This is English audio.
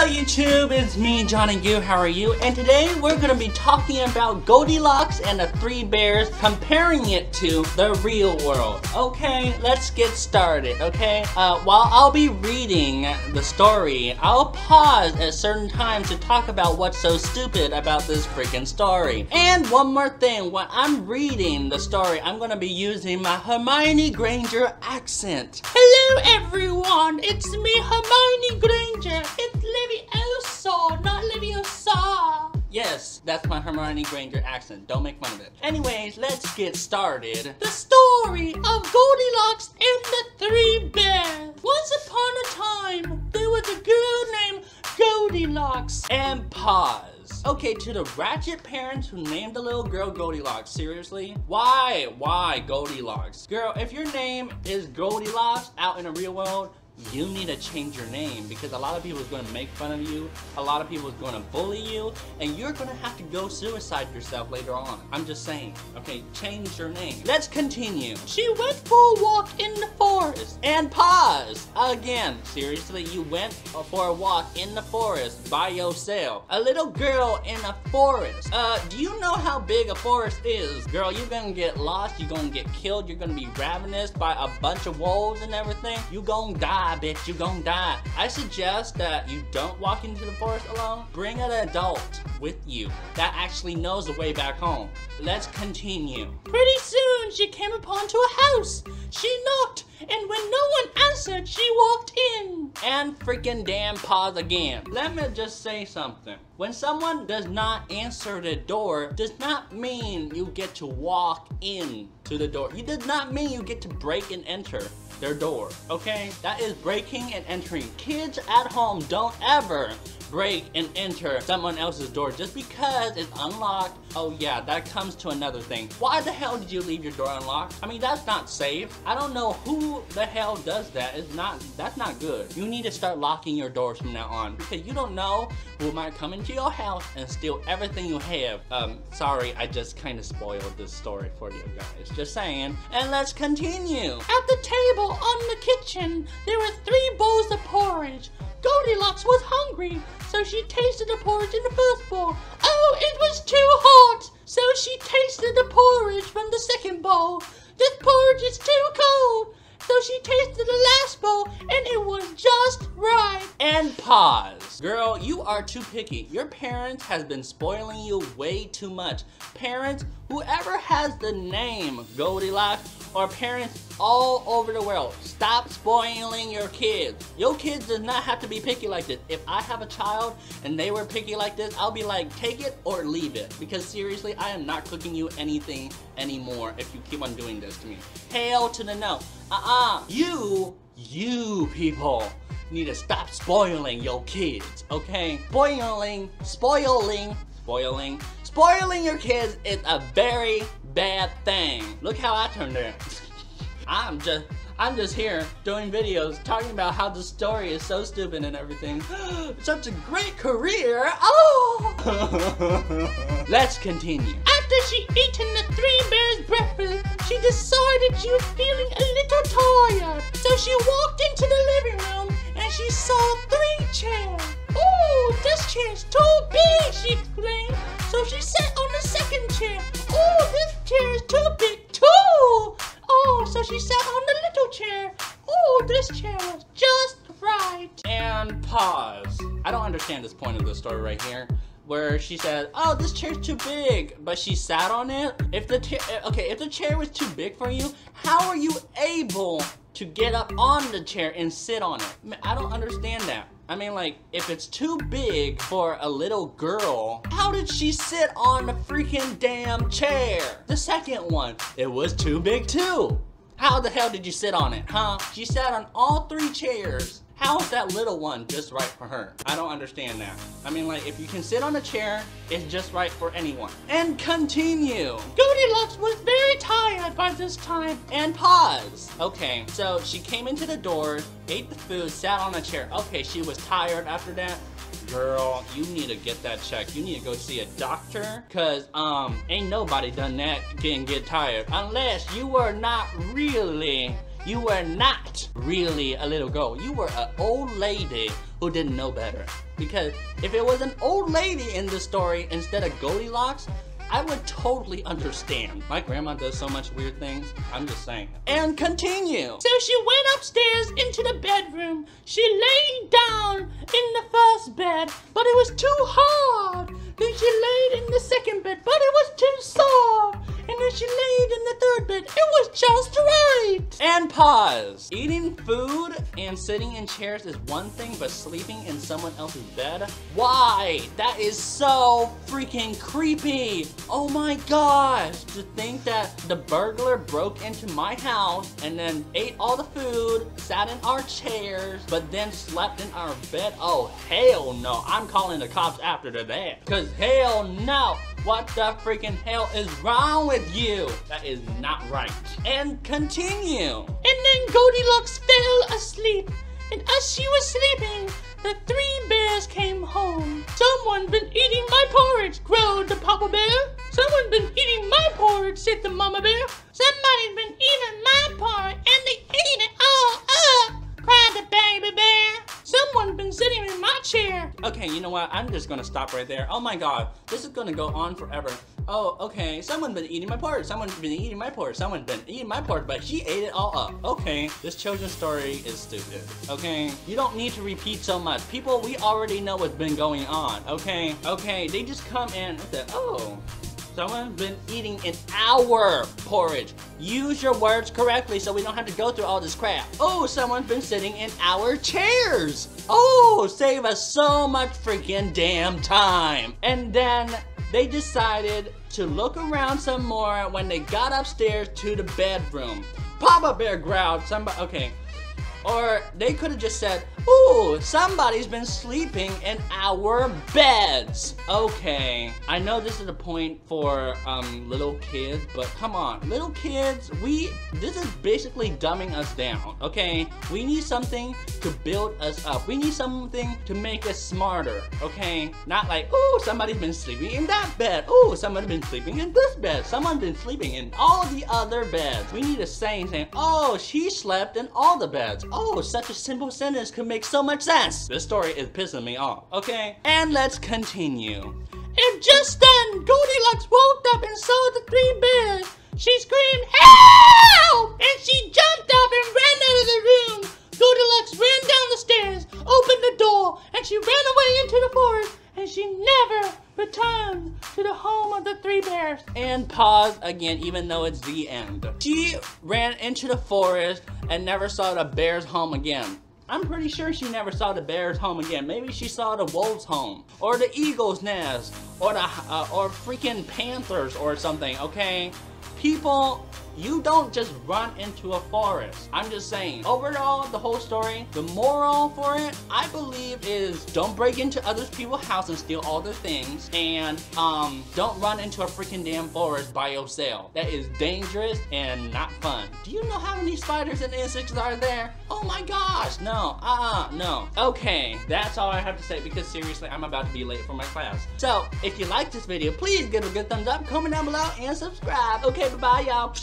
Hello YouTube, it's me, Johnny Gu, how are you? And today we're going to be talking about Goldilocks and the Three Bears, comparing it to the real world. Okay, let's get started, okay? While I'll be reading the story, I'll pause at certain times to talk about what's so stupid about this freaking story. And one more thing, when I'm reading the story, I'm going to be using my Hermione Granger accent. Hello everyone, it's me, Hermione Granger. It's Levioso, not Leviosa. Yes, that's my Hermione Granger accent. Don't make fun of it. Anyways, let's get started. The story of Goldilocks and the Three Bears. Once upon a time, there was a girl named Goldilocks. And pause. Okay, to the ratchet parents who named the little girl Goldilocks, seriously? Why Goldilocks? Girl, if your name is Goldilocks out in the real world, you need to change your name because a lot of people is going to make fun of you, a lot of people is going to bully you, and you're going to have to go suicide yourself later on. I'm just saying, okay, change your name. Let's continue. She went for a walk in the forest and pause. Again, seriously, you went for a walk in the forest by yourself. A little girl in a forest. Do you know how big a forest is? Girl, you're going to get lost, you're going to get killed, you're going to be ravenous by a bunch of wolves and everything. You're going to die. Bitch, you gonna die. I suggest that you don't walk into the forest alone. Bring an adult with you that actually knows the way back home. Let's continue. Pretty soon she came upon to a house. She knocked, and when no one answered, she walked in. And freaking damn pause again. Let me just say something. When someone does not answer the door, does not mean you get to walk in to the door. It does not mean you get to break and enter their door, okay? That is breaking and entering. Kids at home, don't ever break and enter someone else's door just because it's unlocked. Oh yeah, that comes to another thing. Why the hell did you leave your door unlocked? I mean, that's not safe. I don't know who the hell does that. That's not good. You need to start locking your doors from now on because you don't know who might come into your house and steal everything you have. Sorry, I just kind of spoiled this story for you guys. Just saying. And let's continue. At the table on the kitchen, there were 3 bowls of porridge. Goldilocks was hungry, so she tasted the porridge in the first bowl. Oh, it was too hot! So she tasted the porridge from the second bowl. This porridge is too cold! So she tasted the last bowl, and it was just right. And pause. Girl, you are too picky. Your parents has been spoiling you way too much. Parents, whoever has the name Goldilocks, or parents all over the world, stop spoiling your kids. Your kids does not have to be picky like this. If I have a child and they were picky like this, I'll be like, take it or leave it. Because seriously, I am not cooking you anything anymore if you keep on doing this to me. Hell to the no. You people need to stop spoiling your kids, okay? Spoiling your kids is a very bad thing. Look how I turned there. I'm just here doing videos talking about how the story is so stupid and everything. Such a great career. Oh! Let's continue. After she eaten the Three Bears breakfast, she decided she was feeling a little tired. So she walked into the living room and she saw 3 chairs. Oh, this chair's too big, she exclaimed. So she sat on the second chair. Oh, this chair is too big too. Oh, so she sat on the little chair. Oh, this chair was just right. And pause. I don't understand this point of the story right here, where she said, oh, this chair's too big, but she sat on it. If the chair was too big for you, how are you able to get up on the chair and sit on it? I don't understand that. I mean, like, if it's too big for a little girl, how did she sit on the freaking damn chair? The second one, it was too big too. How the hell did you sit on it, huh? She sat on all 3 chairs. How is that little one just right for her? I don't understand that. I mean, like, if you can sit on a chair, it's just right for anyone. And continue. Goldilocks was very tired by this time. And pause. Okay, so she came into the door, ate the food, sat on a chair. Okay, she was tired after that. Girl, you need to get that checked. You need to go see a doctor, cause ain't nobody done that can get tired. Unless you were not really You were not really a little girl. You were an old lady who didn't know better. Because if it was an old lady in the story instead of Goldilocks, I would totally understand. My grandma does so much weird things. I'm just saying. And continue. So she went upstairs into the bedroom. She laid down in the first bed, but it was too hard. Then she laid in the second bed, but it was too soft. And then she laid in the third bed. It was just right. And pause. Eating food and sitting in chairs is one thing, but sleeping in someone else's bed? Why? That is so freaking creepy. Oh my gosh. To think that the burglar broke into my house and then ate all the food, sat in our chairs, but then slept in our bed. Oh, hell no. I'm calling the cops after that. 'Cause hell no. What the freaking hell is wrong with you? That is not right. And continue. And then Goldilocks fell asleep. And as she was sleeping, the three bears came home. Someone's been eating my porridge, growled the Papa Bear. Someone's been eating my porridge, said the Mama Bear. Somebody's been eating my porridge, and they ate it all up, cried the Baby Bear. Someone's been sitting in my chair. Okay, you know what? I'm just gonna stop right there. Oh my god, this is gonna go on forever. Oh, okay, someone's been eating my porridge. Someone's been eating my porridge. Someone's been eating my porridge, but she ate it all up. Okay, this children's story is stupid, okay? You don't need to repeat so much. People, we already know what's been going on, okay? Okay, they just come in and say, oh, someone's been eating an hour porridge. Use your words correctly so we don't have to go through all this crap. Oh, someone's been sitting in our chairs. Oh, save us so much freaking damn time. And then they decided to look around some more when they got upstairs to the bedroom. Papa Bear growled, somebody, okay. Or they could have just said, ooh, somebody's been sleeping in our beds. Okay, I know this is a point for little kids, but come on, little kids, this is basically dumbing us down, okay? We need something to build us up. We need something to make us smarter, okay? Not like, ooh, somebody's been sleeping in that bed. Ooh, someone's been sleeping in this bed. Someone's been sleeping in all the other beds. We need a saying saying, oh, she slept in all the beds. Oh, such a simple sentence could make so much sense. This story is pissing me off, okay? And let's continue. And just then, Goldilocks woke up and saw the three bears. She screamed, help! And she jumped up and ran out of the room. Goldilocks ran down the stairs, opened the door, and she ran away into the forest, and she never returned to the home of the three bears. And pause again, even though it's the end. She ran into the forest and never saw the bears home again. I'm pretty sure she never saw the bears home again. Maybe she saw the wolves home, or the eagle's nest, or the freaking panthers or something, okay? People, you don't just run into a forest. I'm just saying. Overall, the whole story, the moral for it, I believe is don't break into other people's house and steal all their things, and don't run into a freaking damn forest by yourself. That is dangerous and not fun. Do you know how many spiders and insects are there? Oh my gosh, no, no. Okay, that's all I have to say because seriously, I'm about to be late for my class. So, if you like this video, please give it a good thumbs up, comment down below, and subscribe. Okay, bye-bye, y'all.